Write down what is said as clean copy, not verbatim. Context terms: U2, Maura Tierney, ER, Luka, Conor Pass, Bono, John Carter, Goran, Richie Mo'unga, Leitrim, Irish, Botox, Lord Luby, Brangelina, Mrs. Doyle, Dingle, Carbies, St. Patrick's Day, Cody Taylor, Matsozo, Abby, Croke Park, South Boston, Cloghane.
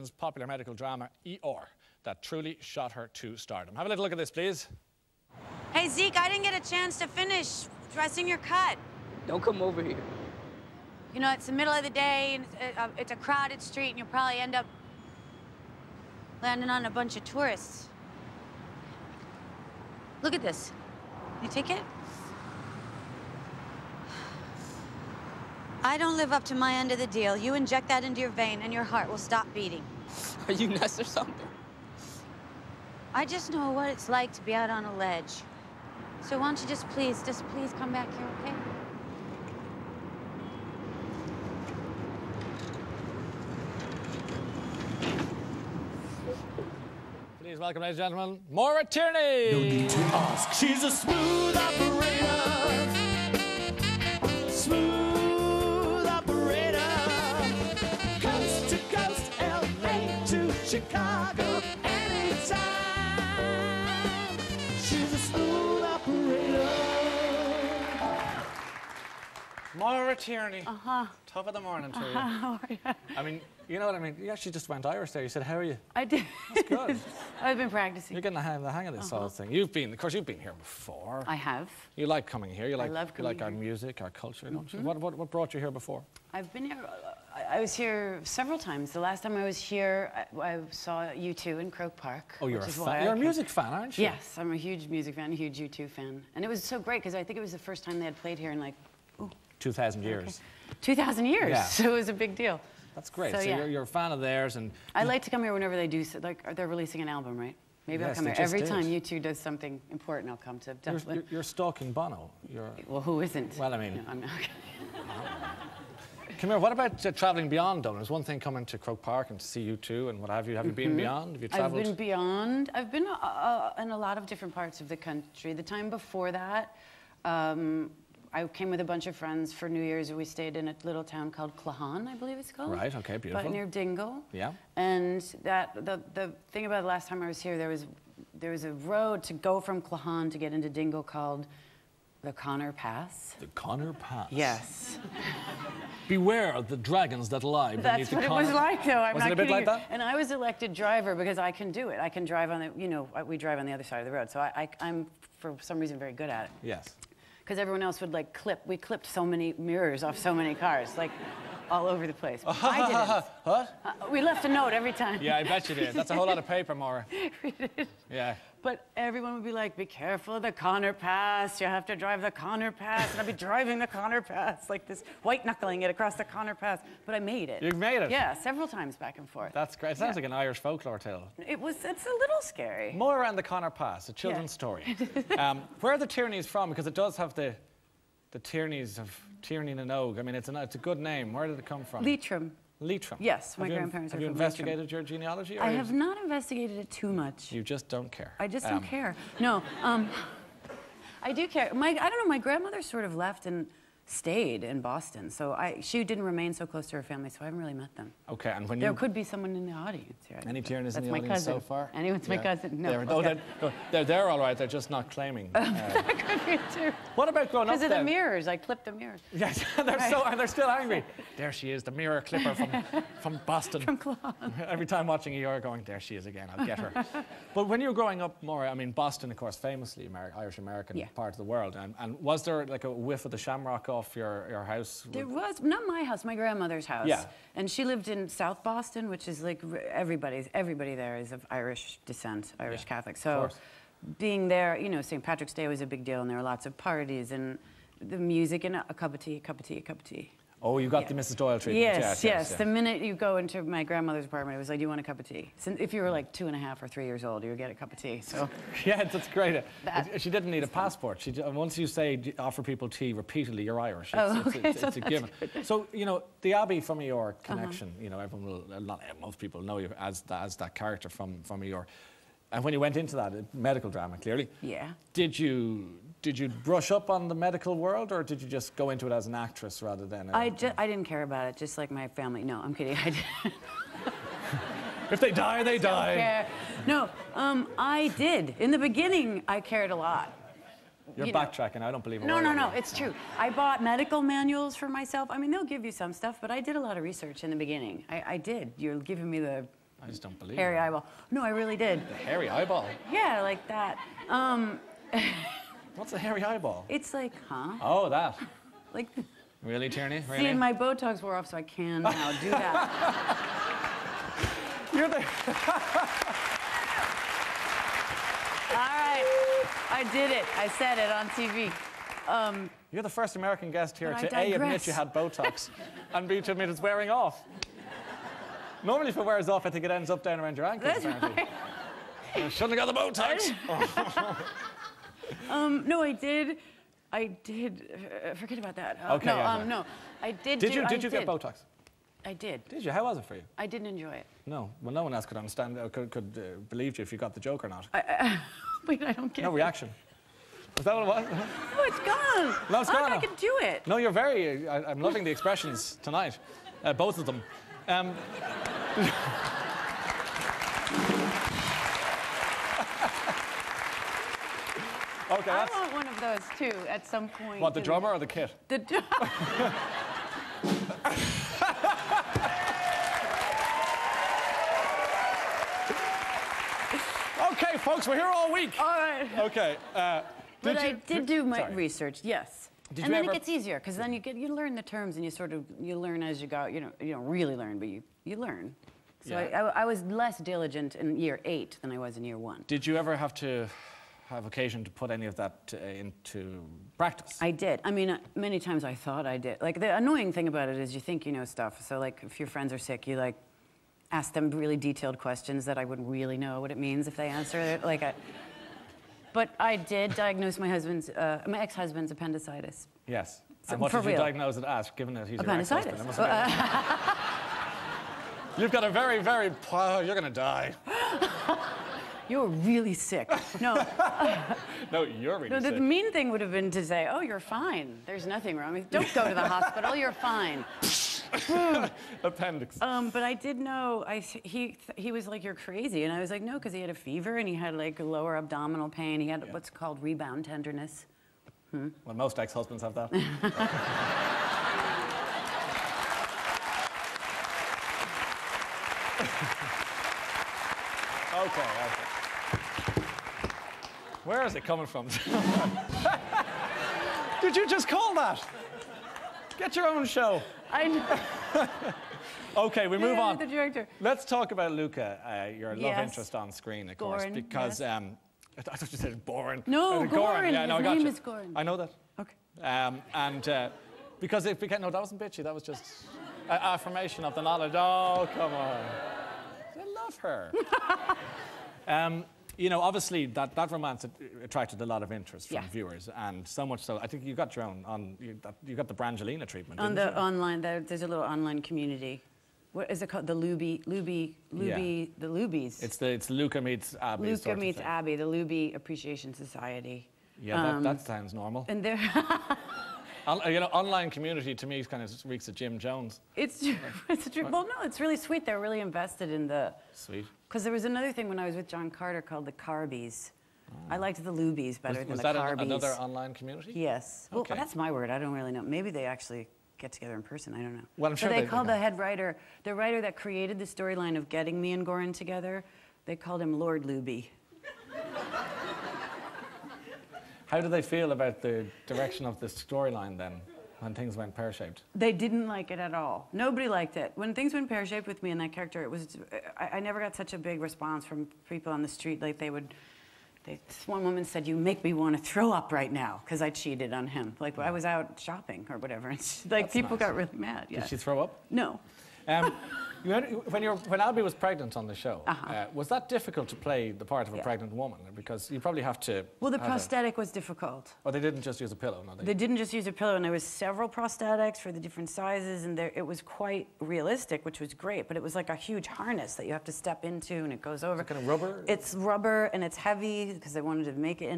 Britain's popular medical drama, ER, that truly shot her to stardom. Have a little look at this, please. Hey, Zeke, I didn't get a chance to finish dressing your cut. Don't come over here. You know, it's the middle of the day, and it's a crowded street, and you'll probably end up landing on a bunch of tourists. Look at this. You take it? I don't live up to my end of the deal. You inject that into your vein, and your heart will stop beating. Are you nuts or something? I just know what it's like to be out on a ledge. So why don't you just please come back here, okay? Please welcome, ladies and gentlemen, Maura Tierney. No need to ask. She's a smooth operator. Smooth operator. Coast to coast, LA to Chicago, anytime. She's a smooth operator. Maura Tierney. Uh-huh. Top of the morning to you. How are you? I mean, you know what I mean? You actually just went Irish there. You said, how are you? I did. That's good. I've been practicing. You're getting the hang of this whole thing. Of course, you've been here before. I have. You like coming here. You like, I love coming here. Our music, our culture, don't you? What brought you here before? I've been here, I was here several times. The last time I was here, I saw U2 in Croke Park. Oh, you're a fan. You're a music fan, aren't you? Yes, I'm a huge music fan, a huge U2 fan. And it was so great because I think it was the first time they had played here in like, 2,000 years. Okay. 2,000 years, yeah. So it was a big deal. That's great. So yeah. You're a fan of theirs, and I like to come here whenever they do. So, like, they're releasing an album, right? Maybe yes, I'll come here every time U2 does something important. I'll come to Dublin. You're stalking Bono. Well, who isn't? Well, I mean, no, I'm not. Come here. What about traveling beyond Dublin? There's one thing coming to Croke Park and to see U2 and what have you. Have you been beyond? Have you traveled? I've been beyond. I've been in a lot of different parts of the country. The time before that. I came with a bunch of friends for New Year's, and we stayed in a little town called Cloghane, I believe it's called. Right, okay, beautiful. But near Dingle. Yeah. And the thing about the last time I was here, there was a road to go from Cloghane to get into Dingle called the Conor Pass. The Conor Pass? Yes. Beware of the dragons that lie beneath the Conor. That's what it was like, though. I'm not kidding you. Was it a bit like that? And I was elected driver because I can do it. I can drive on the, you know, we drive on the other side of the road, so I'm, for some reason, very good at it. Yes. Because everyone else would like clip. We clipped so many mirrors off so many cars, like all over the place. But I didn't. What? We left a note every time. Yeah, I bet you did. That's a whole lot of paper, Maura. We did. Yeah. But everyone would be like, be careful of the Conor Pass. You have to drive the Conor Pass. And I'd be driving the Conor Pass, like this, white-knuckling it across the Conor Pass. But I made it. You made it? Yeah, several times back and forth. That's great. It sounds like an Irish folklore tale. It's a little scary. Maura and the Conor Pass, a children's story. Where are the Tierneys from? Because it does have the Tierneys of Tierney and Ogue. I mean, it's a good name. Where did it come from? Leitrim. Leitrim. Yes, my grandparents are from Leitrim. Have you investigated your genealogy? I have not investigated it too much. You just don't care. I just don't care. No, I do care. I don't know, my grandmother sort of left and stayed in Boston, so she didn't remain so close to her family, so I haven't really met them. Okay, and when you... There could be someone in the audience here. Any Tierneys in the audience so far? Anyone's my cousin? No. They're all right, they're just not claiming. That could be too. What about growing up then? Because of the mirrors, I clipped the mirrors. Yes, and they're still angry. There she is, the mirror clipper from Boston. From Cloghane. Every time watching ER going, there she is again, I'll get her. But when you were growing up, Maura, I mean, Boston, of course, famously Irish-American part of the world, and was there like a whiff of the shamrock off your house? There was, not my house, my grandmother's house. Yeah. And she lived in South Boston, which is like everybody there is of Irish descent, Irish Catholic. So being there, you know, St. Patrick's Day was a big deal, and there were lots of parties and the music and a cup of tea, cup of tea, cup of tea. Oh, you got the Mrs. Doyle treatment. Yes. The minute you go into my grandmother's apartment, it was like, do you want a cup of tea? Since if you were like 2½ or 3 years old, you would get a cup of tea. So yeah, that's great. She didn't need a passport. She once you say offer people tea repeatedly, you're Irish. It's a given. Good. So you know the Abbey from ER connection. You know everyone will most people know you as that character from ER. And when you went into that medical drama, clearly, did you brush up on the medical world, or did you just go into it as an actress rather than? I didn't care about it, just like my family. No, I'm kidding. I didn't. If they die, they die. Care. No, I did. In the beginning, I cared a lot. You're backtracking. I don't believe it. No, it's true. I bought medical manuals for myself. I mean, they'll give you some stuff, but I did a lot of research in the beginning. I did. You're giving me the. I just don't believe hairy eyeball. No, I really did. The hairy eyeball? Yeah, like that. What's a hairy eyeball? It's like, huh? Oh, that. Like... Really, Tierney? Really? See, my Botox wore off, so I can now do that. You're the... All right. I did it. I said it on TV. You're the first American guest here to A, admit you had Botox, and B, to admit it's wearing off. Normally, if it wears off, I think it ends up down around your ankles, apparently. I shouldn't have got the Botox. No, I did. Forget about that. Okay. No, yeah, no. I did. Did you get Botox? I did. Did you? How was it for you? I didn't enjoy it. No. Well, no one else could understand. Could believe you if you got the joke or not. Wait, I don't get. No reaction. Is that what it was? Oh, it's gone. No, it's gone. I can do it. No, you're very. I'm loving the expressions tonight, both of them. Okay, I want one of those, too, at some point. What, the drummer or the kit? The drummer. Okay, folks, we're here all week. All right. Okay. But I did do my research, yes. And then it gets easier, because then you learn the terms, and you sort of, you learn as you go. You don't really learn, but you learn. So yeah. I was less diligent in year 8 than I was in year 1. Did you ever have to... have occasion to put any of that into practice? I did. I mean, many times I thought I did. Like, the annoying thing about it is you think you know stuff. So, like, if your friends are sick, you, like, ask them really detailed questions that I wouldn't really know what it means if they answer it. Like, But I did diagnose my husband's... my ex-husband's appendicitis. Yes. So, and what did you diagnose it as, given that he's appendicitis. Your ex-husband? You've got a very, very... Oh, you're gonna die. You're really sick. No. No, you're really sick. The mean thing would have been to say, oh, you're fine. There's nothing wrong with you. Don't go to the hospital. You're fine. Appendix. But I did know, he was like, you're crazy. And I was like, no, because he had a fever and he had like lower abdominal pain. He had what's called rebound tenderness. Hmm? Well, most ex-husbands have that. Okay. Where is it coming from? Did you just call that? Get your own show. I know. Okay, we move on. The director. Let's talk about Luca, your love interest on screen, of course, because I thought you said Goran. No, Goran. Yeah, no, I got you. His name is Goran. I know that. Okay. And because it became that wasn't bitchy. That was just an affirmation of the knowledge. Oh, come on. I love her. You know, obviously, that romance attracted a lot of interest from viewers, and so much so, I think you got your own, you got the Brangelina treatment. On the online, there's a little online community. What is it called? The Luby, the Lubies. It's Luca meets Abby. Luca meets Abby, the Luby Appreciation Society. Yeah, that sounds normal. And there, you know, online community to me kind of reeks of Jim Jones. It's true. It's true. Well, no, it's really sweet. They're really invested in the. Sweet. Because there was another thing when I was with John Carter called the Carbies. Oh. I liked the Lubies better than the Carbies. Was that another online community? Yes. Okay. Well, that's my word. I don't really know. Maybe they actually get together in person. I don't know. Well, I'm sure they called the head writer, the writer that created the storyline of getting me and Goran together, they called him Lord Luby. How do they feel about the direction of the storyline then, when things went pear-shaped? They didn't like it at all. Nobody liked it. When things went pear-shaped with me and that character, it was... I never got such a big response from people on the street. Like, they would... This one woman said, you make me want to throw up right now, because I cheated on him. Like, I was out shopping or whatever. And she, like, that's people got really mad. Yeah. Did she throw up? No. When Albie was pregnant on the show, was that difficult to play the part of a pregnant woman? Because you probably have to... Well, the prosthetic was difficult. Oh, they didn't just use a pillow, no? They didn't just use a pillow, and there was several prosthetics for the different sizes, and it was quite realistic, which was great, but it was like a huge harness that you have to step into, and it goes over. It's kind of rubber? It's rubber, and it's heavy, because they wanted to make it in.